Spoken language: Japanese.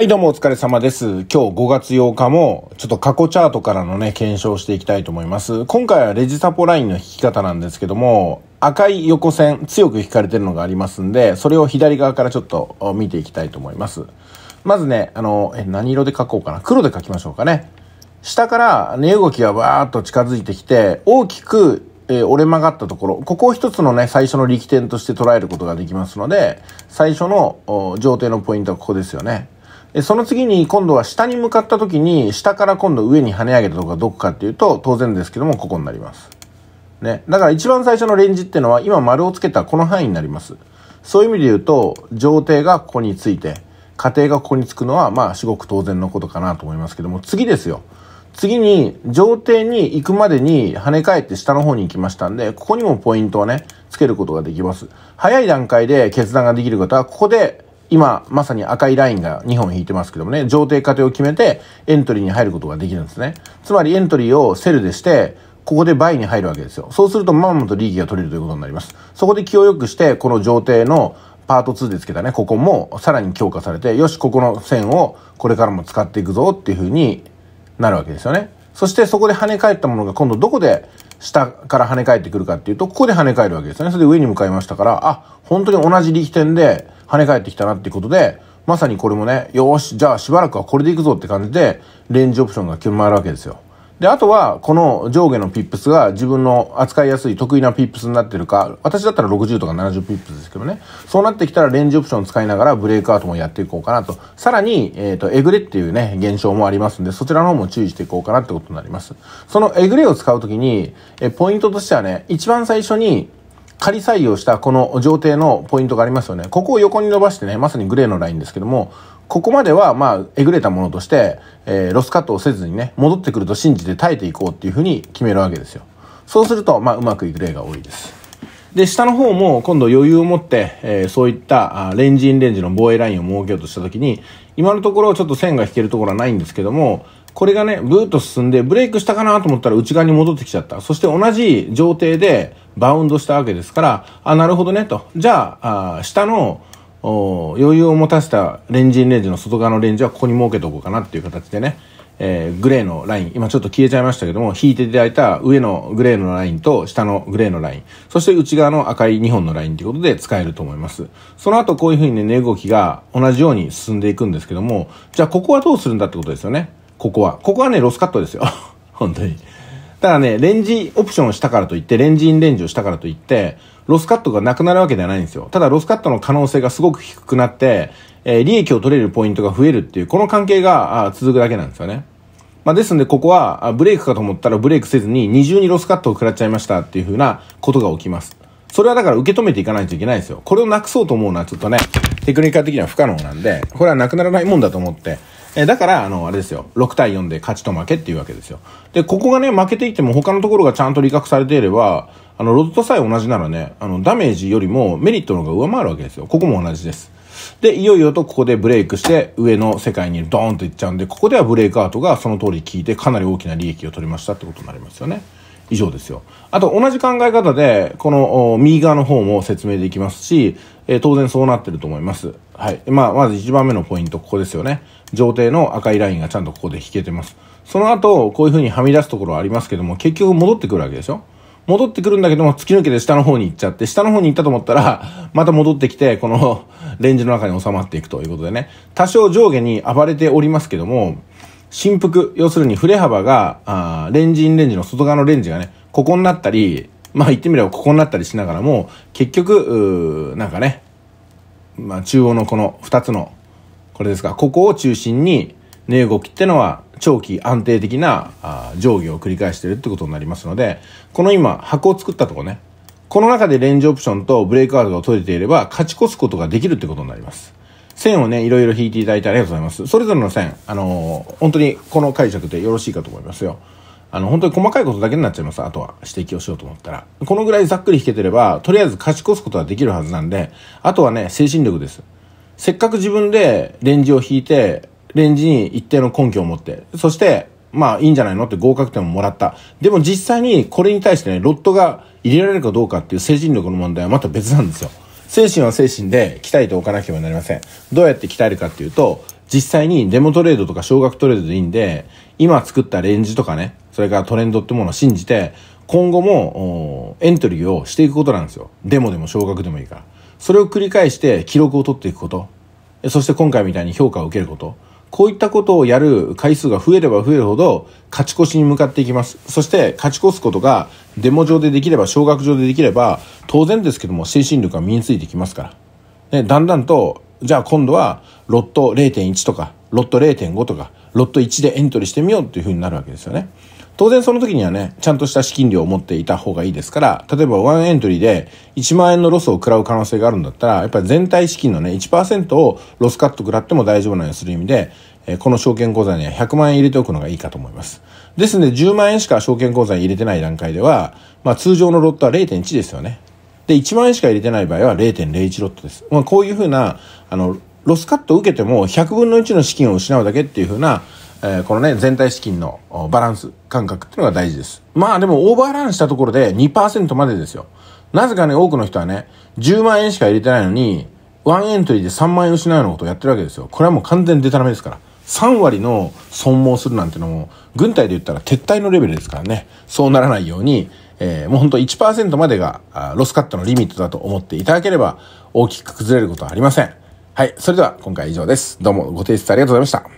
はいどうもお疲れ様です。今日5月8日もちょっと過去チャートからのね検証していきたいと思います。今回はレジサポラインの引き方なんですけども、赤い横線強く引かれてるのがありますんで、それを左側からちょっと見ていきたいと思います。まずね、何色で書こうかな。黒で書きましょうかね。下から値動きがバーっと近づいてきて、大きく折れ曲がったところ、ここを一つのね、最初の力点として捉えることができますので、最初の上底のポイントはここですよね。その次に今度は下に向かった時に下から今度上に跳ね上げたところがどこかっていうと当然ですけどもここになります。ね。だから一番最初のレンジっていうのは今丸をつけたこの範囲になります。そういう意味で言うと上底がここについて下底がここにつくのはまあ至極当然のことかなと思いますけども次ですよ。次に上底に行くまでに跳ね返って下の方に行きましたんでここにもポイントをねつけることができます。早い段階で決断ができる方はここで今、まさに赤いラインが2本引いてますけどもね、上底下底を決めてエントリーに入ることができるんですね。つまりエントリーをセルでして、ここでバイに入るわけですよ。そうするとまんまと利益が取れるということになります。そこで気を良くして、この上底のパート2でつけたね、ここもさらに強化されて、よし、ここの線をこれからも使っていくぞっていう風になるわけですよね。そしてそこで跳ね返ったものが今度どこで下から跳ね返ってくるかっていうと、ここで跳ね返るわけですよね。それで上に向かいましたから、あ、本当に同じ力点で、跳ね返ってきたなっていうことで、まさにこれもね、よーし、じゃあしばらくはこれでいくぞって感じで、レンジオプションが決まるわけですよ。で、あとは、この上下のピップスが自分の扱いやすい得意なピップスになってるか、私だったら60とか70ピップスですけどね、そうなってきたらレンジオプションを使いながらブレイクアウトもやっていこうかなと。さらに、えぐれっていうね、現象もありますんで、そちらの方も注意していこうかなってことになります。そのえぐれを使うときに、ポイントとしてはね、一番最初に、仮採用したこの上底のポイントがありますよね。ここを横に伸ばしてね、まさにグレーのラインですけども、ここまではまあ、えぐれたものとして、ロスカットをせずにね、戻ってくると信じて耐えていこうっていうふうに決めるわけですよ。そうすると、まあ、うまくいく例が多いです。で、下の方も今度余裕を持って、そういったレンジインレンジの防衛ラインを設けようとしたときに、今のところちょっと線が引けるところはないんですけども、これがね、ブーッと進んで、ブレイクしたかなと思ったら内側に戻ってきちゃった。そして同じ上底でバウンドしたわけですから、あ、なるほどね、と。じゃあ、下の余裕を持たせたレンジインレンジの外側のレンジはここに設けておこうかなっていう形でね、グレーのライン、今ちょっと消えちゃいましたけども、引いていただいた上のグレーのラインと下のグレーのライン、そして内側の赤い2本のラインということで使えると思います。その後こういう風にね、値動きが同じように進んでいくんですけども、じゃあここはどうするんだってことですよね。ここはね、ロスカットですよ。本当に。ただね、レンジオプションをしたからといって、レンジインレンジをしたからといって、ロスカットがなくなるわけではないんですよ。ただ、ロスカットの可能性がすごく低くなって、利益を取れるポイントが増えるっていう、この関係が続くだけなんですよね。まあ、ですんで、ここは、ブレイクかと思ったらブレイクせずに、二重にロスカットを食らっちゃいましたっていう風なことが起きます。それはだから受け止めていかないといけないんですよ。これをなくそうと思うのはちょっとね、テクニカル的には不可能なんで、これはなくならないもんだと思って、だから、あれですよ。6対4で勝ちと負けっていうわけですよ。で、ここがね、負けていても他のところがちゃんと利確されていれば、ロットさえ同じならね、ダメージよりもメリットの方が上回るわけですよ。ここも同じです。で、いよいよとここでブレイクして、上の世界にドーンといっちゃうんで、ここではブレイクアウトがその通り効いて、かなり大きな利益を取りましたってことになりますよね。以上ですよ。あと、同じ考え方で、この右側の方も説明できますし、当然そうなってると思います。はい。まあ、まず1番目のポイント、ここですよね。上底の赤いラインがちゃんとここで引けてます。その後、こういう風にはみ出すところはありますけども、結局戻ってくるわけでしょ？戻ってくるんだけども、突き抜けて下の方に行っちゃって、下の方に行ったと思ったら、また戻ってきて、このレンジの中に収まっていくということでね。多少上下に暴れておりますけども、振幅、要するに振れ幅が、レンジインレンジの外側のレンジがね、ここになったり、まあ言ってみればここになったりしながらも、結局、なんかね、まあ中央のこの2つの、これですか、ここを中心に値動きってのは長期安定的な上下を繰り返してるってことになりますので、この今箱を作ったとこね、この中でレンジオプションとブレイクアウトが取れていれば勝ち越すことができるってことになります。線をね、いろいろ引いていただいてありがとうございます。それぞれの線、本当にこの解釈でよろしいかと思いますよ。本当に細かいことだけになっちゃいます。あとは指摘をしようと思ったら。このぐらいざっくり引けてれば、とりあえず勝ち越すことはできるはずなんで、あとはね、精神力です。せっかく自分でレンジを引いて、レンジに一定の根拠を持って、そして、まあいいんじゃないのって合格点ももらった。でも実際にこれに対してね、ロットが入れられるかどうかっていう精神力の問題はまた別なんですよ。精神は精神で鍛えておかなければなりません。どうやって鍛えるかっていうと、実際にデモトレードとか少額トレードでいいんで、今作ったレンジとかね、それからトレンドってものを信じて、今後もエントリーをしていくことなんですよ。デモでも少額でもいいから。それを繰り返して記録を取っていくこと。そして今回みたいに評価を受けること。こういったことをやる回数が増えれば増えるほど勝ち越しに向かっていきます。そして勝ち越すことがデモ上でできれば、少額上でできれば、当然ですけども精神力が身についてきますから。ね、だんだんと、じゃあ今度はロット 0.1 とかロット 0.5 とかロット1でエントリーしてみようっていう風になるわけですよね。当然その時にはね、ちゃんとした資金量を持っていた方がいいですから、例えばワンエントリーで1万円のロスを食らう可能性があるんだったら、やっぱり全体資金のね、1% をロスカット食らっても大丈夫なようにする意味で、この証券口座には100万円入れておくのがいいかと思います。ですので10万円しか証券口座に入れてない段階では、まあ通常のロットは 0.1 ですよね。で、1万円しか入れてない場合は 0.01 ロットです。まあこういうふうな、ロスカットを受けても100分の1の資金を失うだけっていうふうな、このね、全体資金のバランス感覚っていうのが大事です。まあでもオーバーランしたところで 2% までですよ。なぜかね、多くの人はね、10万円しか入れてないのに、ワンエントリーで3万円失うようなことをやってるわけですよ。これはもう完全にデタラメですから。3割の損耗するなんてのも、軍隊で言ったら撤退のレベルですからね。そうならないように、もうほんと 1% までがロスカットのリミットだと思っていただければ、大きく崩れることはありません。はい。それでは今回は以上です。どうもご提出ありがとうございました。